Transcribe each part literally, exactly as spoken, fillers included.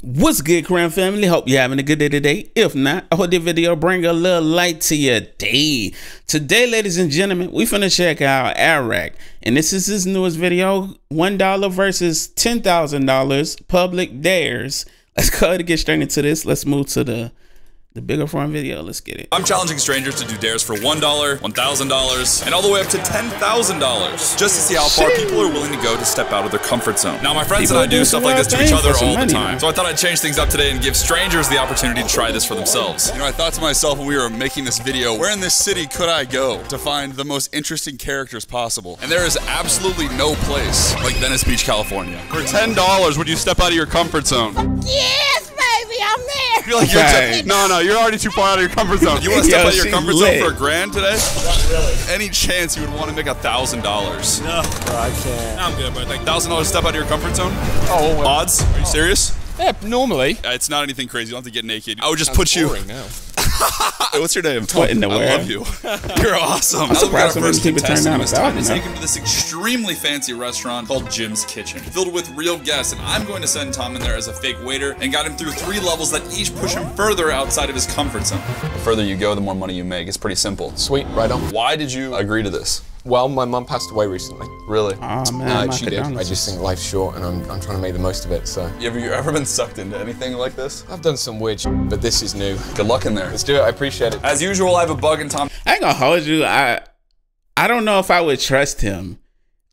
What's good, Crown family? Hope you're having a good day today. If not, I hope this video bring a little light to your day. Today, ladies and gentlemen, we finna check out Airrack, and this is his newest video, one dollar versus ten thousand dollars public dares. Let's go ahead and get straight into this. Let's move to the The bigger form video. Let's get it. I'm challenging strangers to do dares for one dollar, one thousand dollars, and all the way up to ten thousand dollars just to see how far Shit. people are willing to go to step out of their comfort zone. Now, my friends people and I do stuff like this to each other all money. the time, so I thought I'd change things up today and give strangers the opportunity to try this for themselves. You know, I thought to myself when we were making this video, where in this city could I go to find the most interesting characters possible? And there is absolutely no place like Venice Beach, California. For ten dollars, would you step out of your comfort zone? Yes! I'm there. You're like, you're right. No, no, you're already too far out of your comfort zone. You want to step Yo, out of your comfort lit. zone for a grand today? Not really. Any chance you would want to make a thousand dollars? No, I can't. No, I'm good, but like thousand dollars step out of your comfort zone? Oh, well. Odds? Are you serious? Yeah, normally. Uh, it's not anything crazy. You don't have to get naked. I would just I'm put you. Now. Hey, what's your name? What in the world? I love you. You're awesome. I'm surprised so first people turn down. Let's take him to this extremely fancy restaurant called Jim's Kitchen, filled with real guests, and I'm going to send Tom in there as a fake waiter and got him through three levels that each push him further outside of his comfort zone. The further you go, the more money you make. It's pretty simple. Sweet, right on. Why did you agree to this? Well, my mum passed away recently. Really? Oh, man, uh, she did. I just think life's short, and I'm, I'm trying to make the most of it, so. Have you ever been sucked into anything like this? I've done some weird shit, but this is new. Good luck in there. Let's do it. I appreciate it. As usual, I have a bug in Tom. I ain't gonna hold you. I, I don't know if I would trust him.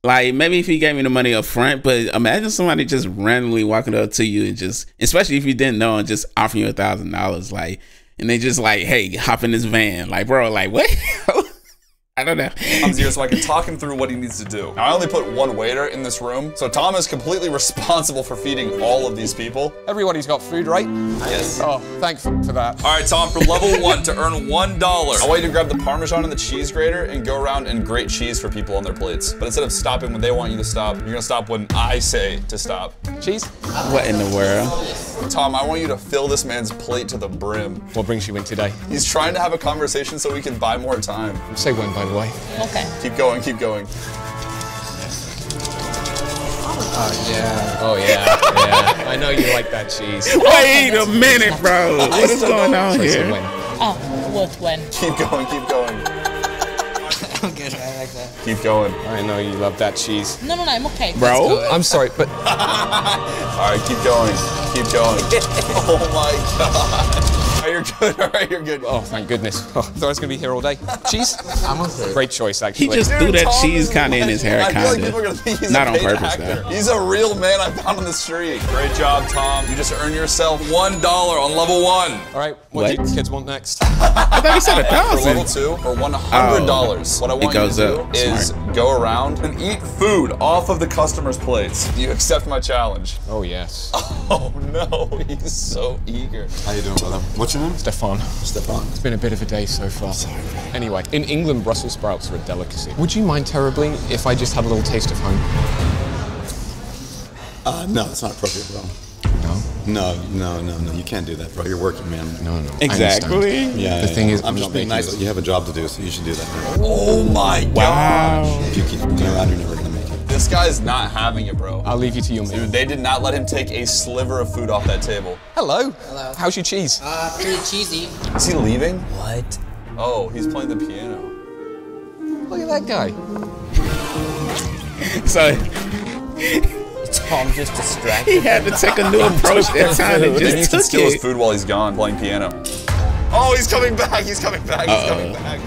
Like, maybe if he gave me the money up front, but imagine somebody just randomly walking up to you and just, especially if you didn't know, and just offering you a thousand dollars, like, and they just like, hey, hop in this van. Like, bro, like, what? I don't know. Tom's here so I can talk him through what he needs to do. Now, I only put one waiter in this room, so Tom is completely responsible for feeding all of these people. Everybody's got food, right? Yes. Oh, thanks for that. All right, Tom, for level one, to earn one dollar, I want you to grab the Parmesan and the cheese grater and go around and grate cheese for people on their plates. But instead of stopping when they want you to stop, you're gonna stop when I say to stop. Cheese? What in the world? Tom, I want you to fill this man's plate to the brim. What brings you in today? He's trying to have a conversation so we can buy more time. Say when, by the way. Okay. Keep going, keep going. Oh, yeah. Oh, yeah. Yeah. I know you like that cheese. Wait a minute, bro. What is going on here? Oh, what's when? Keep going, keep going. I'm good. I like that. Keep going. I know you love that cheese. No, no, no, I'm okay. Bro? I'm sorry, but... All right, keep going. Keep going. Oh, my God. All right, you're good. All right, you're good. Oh, thank goodness. Oh, I thought I was going to be here all day. Cheese? I'm okay. Great choice, actually. He just Dude, threw that Tom cheese kind of in his hair, kind of. I feel like people are going to think he's Not a on purpose, actor. though. He's a real man I found on the street. Great job, Tom. You just earned yourself one dollar on level one. All right, what, what? do you kids want next? I thought he said a thousand dollars. For level two, for one hundred dollars. Oh, what I want you to do up. is Smart. go around and eat food off of the customer's plates. You accept my challenge? Oh, yes. Oh, no. He's so eager. How you doing, brother? What's your name? Stefan. Stefan. It's been a bit of a day so far. Sorry. Anyway, in England, Brussels sprouts are a delicacy. Would you mind terribly if I just had a little taste of home? Uh, no, it's not appropriate at all. No, no, no, no, you can't do that, bro. You're working, man. No, no. Exactly. Yeah. The yeah, thing yeah. is, I'm, I'm just being nice. This. You have a job to do, so you should do that. Oh my wow. gosh. If you keep going around, you're never going to make it. This guy's not having it, bro. I'll leave you to your man. Dude, they did not let him take a sliver of food off that table. Hello. Hello. How's your cheese? Uh, pretty cheesy. Is he leaving? What? Oh, he's playing the piano. Look at that guy. Sorry. Tom just distracted. He had to take a new approach that time and just you can steal it. his food while he's gone playing piano. Oh, he's coming back! He's coming back! He's uh -oh. coming back!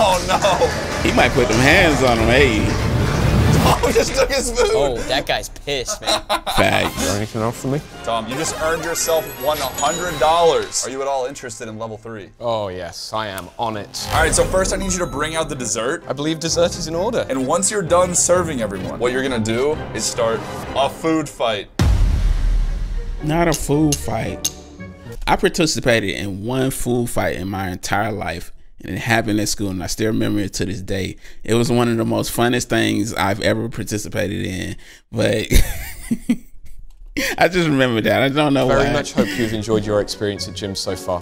Oh no! He might put them hands on him, hey. Tom just took his food. Oh, that guy's pissed, man. Bag. You got anything else for me? Tom, you just earned yourself one hundred dollars. Are you at all interested in level three? Oh yes, I am on it. All right, so first I need you to bring out the dessert. I believe dessert is in order. And once you're done serving everyone, what you're gonna do is start a food fight. Not a food fight. I participated in one food fight in my entire life, and it happened at school, and I still remember it to this day. It was one of the most funnest things I've ever participated in, but I just remember that. I don't know why. Very much hope you've enjoyed your experience at Jim's so far.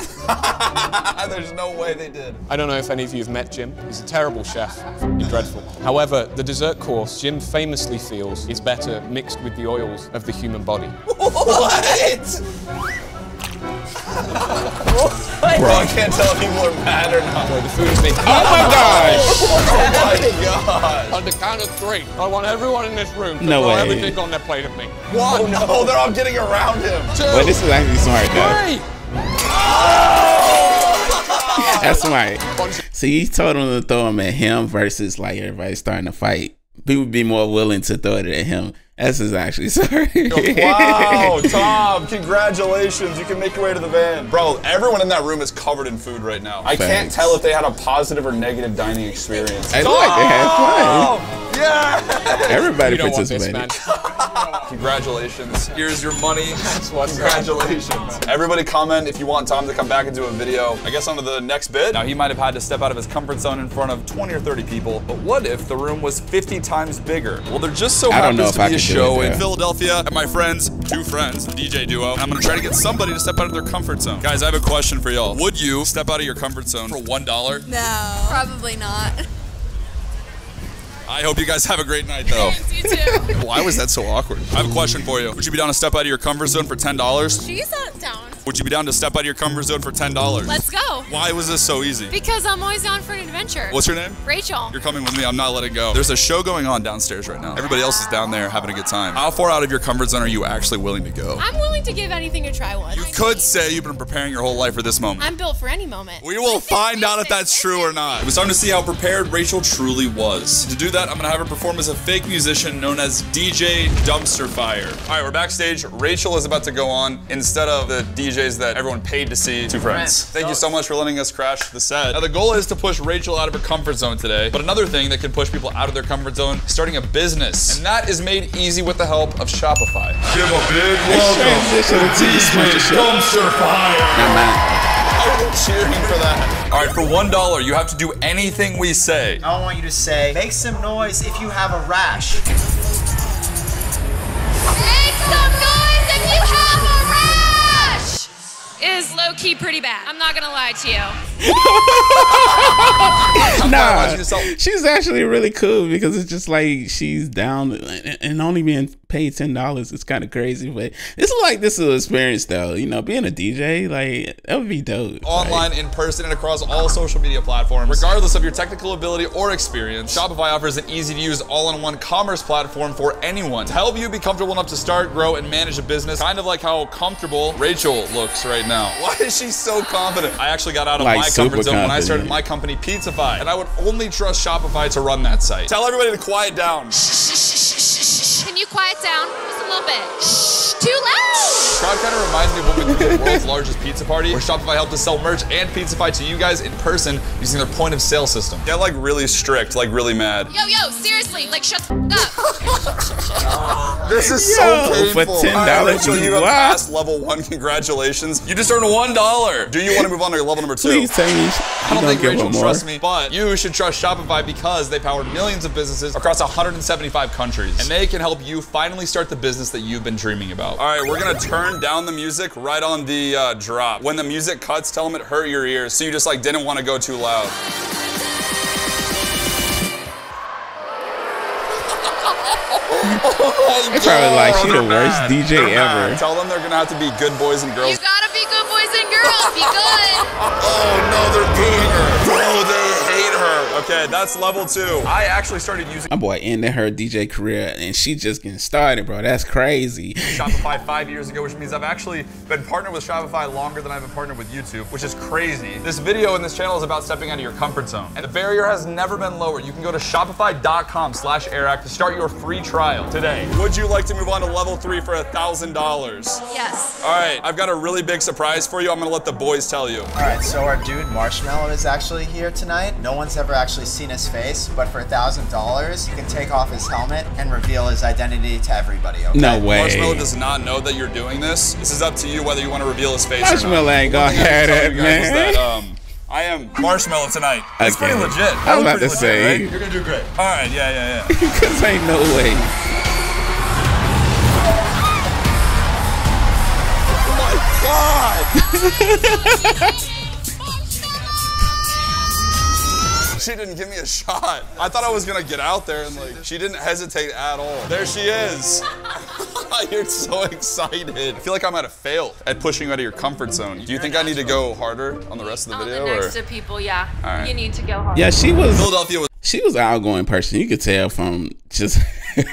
There's no way they did. I don't know if any of you have met Jim. He's a terrible chef. He's dreadful. However, the dessert course, Jim famously feels, is better mixed with the oils of the human body. What? What? Bro, I can't tell if people are mad or not. Bro, the food is making. Oh my gosh! Oh my gosh! On the count of three, I want everyone in this room to no throw way. everything on their plate at me. One! Oh, no, oh, they're all getting around him. Two! Well, this is actually smart, though. Three! Oh! That's smart. See, he told him to throw him at him versus like everybody starting to fight. People would be more willing to throw it at him. This is actually sorry. Wow, Tom, congratulations. You can make your way to the van. Bro, everyone in that room is covered in food right now. I Thanks. can't tell if they had a positive or negative dining experience. I feel oh! like they had fun. Yeah! Everybody participated. Congratulations. Here's your money. That's what's Congratulations. Up. Everybody comment if you want Tom to come back and do a video. I guess on to the next bit. Now, he might have had to step out of his comfort zone in front of twenty or thirty people, but what if the room was fifty times bigger? Well, there just so I happens don't know to be a show in Philadelphia at my friends, Two Friends, the D J duo. I'm gonna try to get somebody to step out of their comfort zone. Guys, I have a question for y'all. Would you step out of your comfort zone for one dollar? No, probably not. I hope you guys have a great night, though. Yes, you too. Why was that so awkward? I have a question for you. Would you be down to step out of your comfort zone for ten dollars? She's not down. Would you be down to step out of your comfort zone for ten dollars? Let's go. Why was this so easy? Because I'm always down for an adventure. What's your name? Rachel. You're coming with me. I'm not letting go. There's a show going on downstairs right now. Everybody else is down there having a good time. How far out of your comfort zone are you actually willing to go? I'm willing to give anything a try once. You could say you've been preparing your whole life for this moment. I'm built for any moment. We will find out if that's true or not. It was time to see how prepared Rachel truly was. To do that, I'm gonna have her perform as a fake musician known as D J Dumpster Fire. All right, we're backstage. Rachel is about to go on instead of the D J D Js that everyone paid to see, Two Friends. Thank you so much for letting us crash the set. Now, the goal is to push Rachel out of her comfort zone today, but another thing that can push people out of their comfort zone is starting a business, and that is made easy with the help of Shopify. Give a big welcome to D J Dumpster Fire. I've been cheering for that. All right, for one dollar, you have to do anything we say. I want you to say, make some noise if you have a rash. Make some noise if you have a rash. Is low-key pretty bad. I'm not gonna lie to you. Nah, she's actually really cool because it's just like she's down and only being paid ten dollars is kind of crazy, but it's like this is an experience though. You know, being a D J, like that would be dope. Online, right? In person, and across all social media platforms. Regardless of your technical ability or experience, Shopify offers an easy-to-use all-in-one commerce platform for anyone to help you be comfortable enough to start, grow, and manage a business, kind of like how comfortable Rachel looks right now. Now. Why is she so confident? I actually got out of like my comfort zone confident. when I started my company, Pizzafy, and I would only trust Shopify to run that site. Tell everybody to quiet down. Can you quiet down? Just a little bit. Too loud! Crowd kind of reminds me of when we did the world's largest pizza party, where Shopify helped us sell merch and Pizzafy to you guys in person using their point of sale system. They're like really strict, like really mad. Yo, yo, seriously, like shut the up. This is yo, so painful. For ten dollars, right, Rachel, you have passed level one. Congratulations. You just earned one dollar. Do you want to move on to level number two? Please tell me. I don't, don't think Rachel trusts me, but you should trust Shopify because they power millions of businesses across one hundred seventy-five countries, and they can help you finally start the business that you've been dreaming about. All right, we're gonna turn down the music right on the uh, drop. When the music cuts, tell them it hurt your ears, so you just like didn't want to go too loud. They're probably like, she's the worst D J ever. Tell them they're gonna have to be good boys and girls. You gotta be good boys and girls, be good. Oh no, they're booing her. Bro, they hate her. Okay, that's level two. I actually started using- My boy ended her D J career and she just getting started, bro. That's crazy. Shopify five years ago, which means I've actually been partnered with Shopify longer than I've been partnered with YouTube, which is crazy. This video and this channel is about stepping out of your comfort zone. And the barrier has never been lower. You can go to shopify.com slash airrack to start your free trial today. Would you like to move on to level three for one thousand dollars? Yes. All right, I've got a really big surprise for you. I'm gonna let the boys tell you. All right, so our dude Marshmallow is actually here tonight. No one's ever actually seen his face, but for one thousand dollars, you can take off his helmet and reveal his identity to everybody, okay? No way. Marshmallow does not know that you're doing this. This is up to you whether you want to reveal his face Marshmallow or not. ain't gonna have it, man. That, um, I am Marshmallow tonight. That's okay. Pretty legit. I was about to legit, say. Right? You're gonna do great. All right, yeah, yeah, yeah. Because ain't no way. God! She didn't give me a shot. I thought I was gonna get out there and like, she didn't hesitate at all. There she is. You're so excited. I feel like I might have failed at pushing you out of your comfort zone. Do you think I need to go harder on the rest of the video? On the next or? To people, yeah. All right. You need to go harder. Yeah, she was, Philadelphia was she was an outgoing person. You could tell from just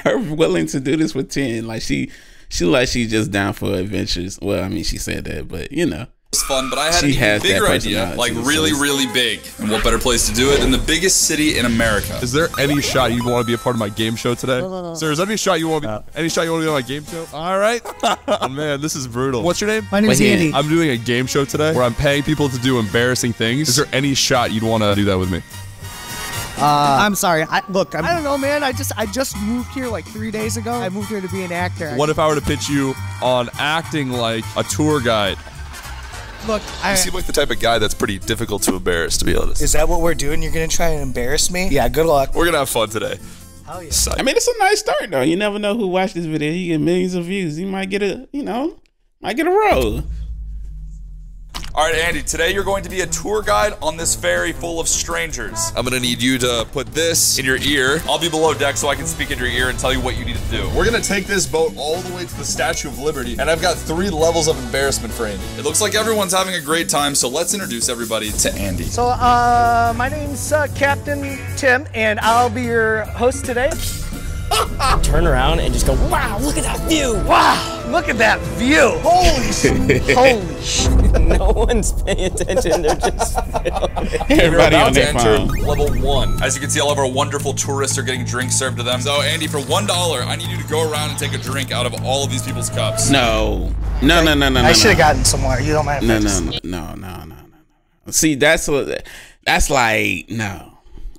her willing to do this with ten. Like she, she like she's just down for adventures. Well, I mean, she said that, but you know. It's fun, but I had she a bigger idea, like really, really big. And what better place to do it than the biggest city in America? Is there any shot you want to be a part of my game show today? No, no, no. Sir, is there any shot you want to be, uh, any shot you want to be on my game show? All right. Oh, man, this is brutal. What's your name? My name's Andy. I'm doing a game show today where I'm paying people to do embarrassing things. Is there any shot you'd want to do that with me? Uh, I'm sorry. I, look, I'm, I don't know, man. I just I just moved here like three days ago. I moved here to be an actor. What if I were to pitch you on acting like a tour guide? Look, I... You seem like the type of guy that's pretty difficult to embarrass, to be honest. Is that what we're doing? You're going to try and embarrass me? Yeah, good luck. We're going to have fun today. Hell yeah. I mean, it's a nice start, though. You never know who watched this video. You get millions of views. You might get a, you know, might get a role. All right, Andy, today you're going to be a tour guide on this ferry full of strangers. I'm going to need you to put this in your ear. I'll be below deck so I can speak in your ear and tell you what you need to do. We're going to take this boat all the way to the Statue of Liberty, and I've got three levels of embarrassment for Andy. It looks like everyone's having a great time, so let's introduce everybody to Andy. So, uh, my name's uh, Captain Tim, and I'll be your host today. Turn around and just go, wow, look at that view. Wow, look at that view. Holy shit. Holy shit. No one's paying attention. They're just everybody on their phone. Level one. As you can see, all of our wonderful tourists are getting drinks served to them. So, Andy, for one dollar, I need you to go around and take a drink out of all of these people's cups. No. No, no, no, no, no. I should have gotten somewhere. You don't mind. No, no, no, no, no, no, no. See, that's what, that's like, no.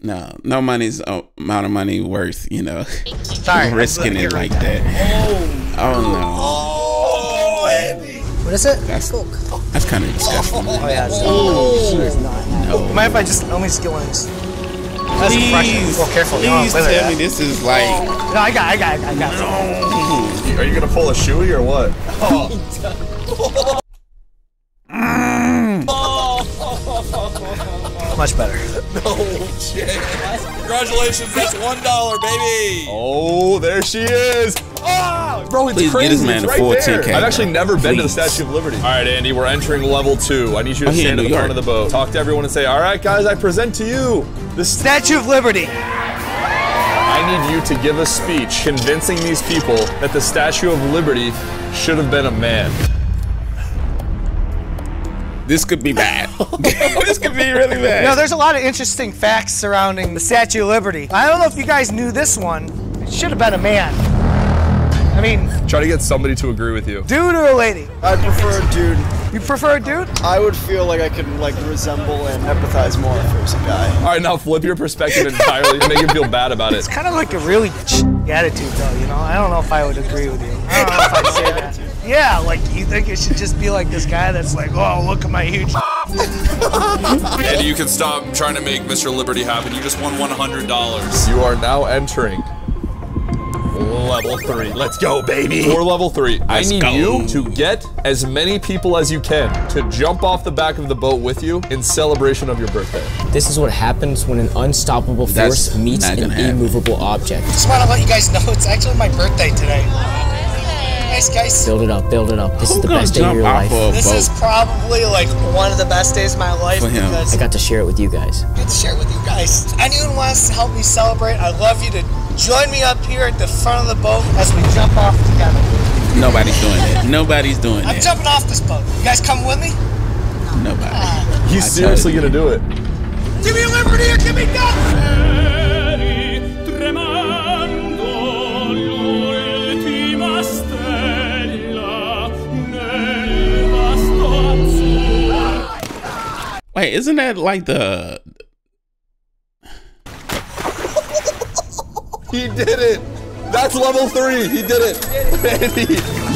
No, no money's oh, amount of money worth, you know, sorry, risking it like that. that. Oh, oh no. Oh, Andy. What is it? That's, that's kind of disgusting. Oh, oh yeah. Oh, no. Sure. No. Mind if I just only skill wins? That's please, oh, careful. Please no, tell me this is like. Oh. No, I got, I got, I got. No. Are you gonna pull a shoey or what? Oh. Mm. Oh. Much better. No shit. Congratulations, that's one dollar, baby. Oh, there she is. Oh, bro, it's please crazy. Get his man right fourteen K, I've actually bro. never please. been to the Statue of Liberty. All right, Andy, we're entering level two. I need you to oh, stand at the front of the boat. Talk to everyone and say, all right, guys, I present to you the Statue of Liberty. I need you to give a speech convincing these people that the Statue of Liberty should have been a man. This could be bad. This could be really bad. No, there's a lot of interesting facts surrounding the Statue of Liberty. I don't know if you guys knew this one. It should have been a man. I mean... Try to get somebody to agree with you. Dude or a lady? I prefer a dude. You prefer a dude? I would feel like I could, like, resemble and empathize more if it was a guy. All right, now flip your perspective entirely and make you feel bad about it. It's kind of like a really attitude, though, you know? I don't know if I would agree with you. I don't know if I'd say that. Yeah, like, you think it should just be like this guy that's like, oh, look at my huge Andy, you can stop trying to make Mister Liberty happen. You just won one hundred dollars. You are now entering level three. Let's go, baby. For level three, Let's I need go. you to get as many people as you can to jump off the back of the boat with you in celebration of your birthday. This is what happens when an unstoppable force that's meets an happen. immovable object. I just want to let you guys know it's actually my birthday today. Nice, guys. Build it up, build it up. This Who is the best day of your life. Of this boat. is probably like one of the best days of my life because I got to share it with you guys. I got to share it with you guys. Anyone wants to help me celebrate, I'd love you to join me up here at the front of the boat as we jump off together. Nobody's doing it. Nobody's doing it. I'm that. jumping off this boat. You guys come with me? Nobody. Uh, He's I seriously gonna do it. Give me liberty or give me nothing! Wait, isn't that like the... He did it! That's level three! He did it! Andy,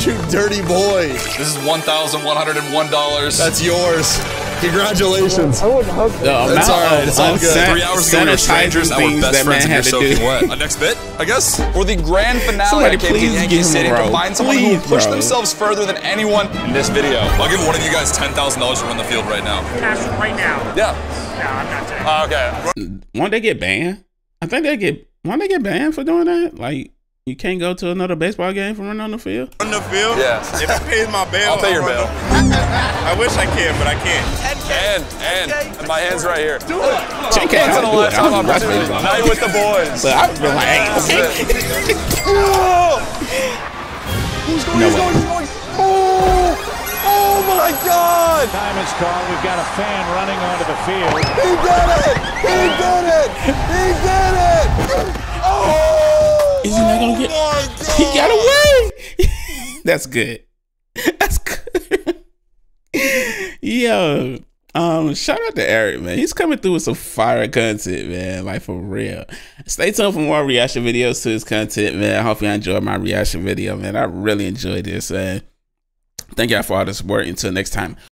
you dirty boy! This is one thousand one hundred one dollars. That's yours. Congratulations. I wouldn't hug that. It's all right. It's all good. Three hours ago, we were strangers. Now we're best friends and you're soaking wet. A next bit? I guess, or the grand finale. Somebody came to Yankee Stadium to find someone please, who will push bro. themselves further than anyone in this video. I'll give one of you guys ten thousand dollars to win the field right now. Cash right now. Yeah. No, I'm not taking it. Uh, okay. Won't they get banned? I think they get. Won't they get banned for doing that? Like. You can't go to another baseball game from running on the field? On the field? Yeah. If I pay my bail, I'll pay your bail. I wish I can, but I can't. And, and, and, and my hand's right here. Do it. ten K, I'll do it. I don't watch baseball. Night with the boys. But I've been like, hey, okay. Who's going, no who's going, who's going? Oh, oh my God. Time is called. We've got a fan running onto the field. He did it. He did it. He did it. Oh. Is he not gonna get? Oh, he got away. That's good. That's good. Yo, um, shout out to Airrack, man. He's coming through with some fire content, man. Like for real. Stay tuned for more reaction videos to his content, man. I hope y'all enjoyed my reaction video, man. I really enjoyed this, man. Thank y'all for all the support. Until next time.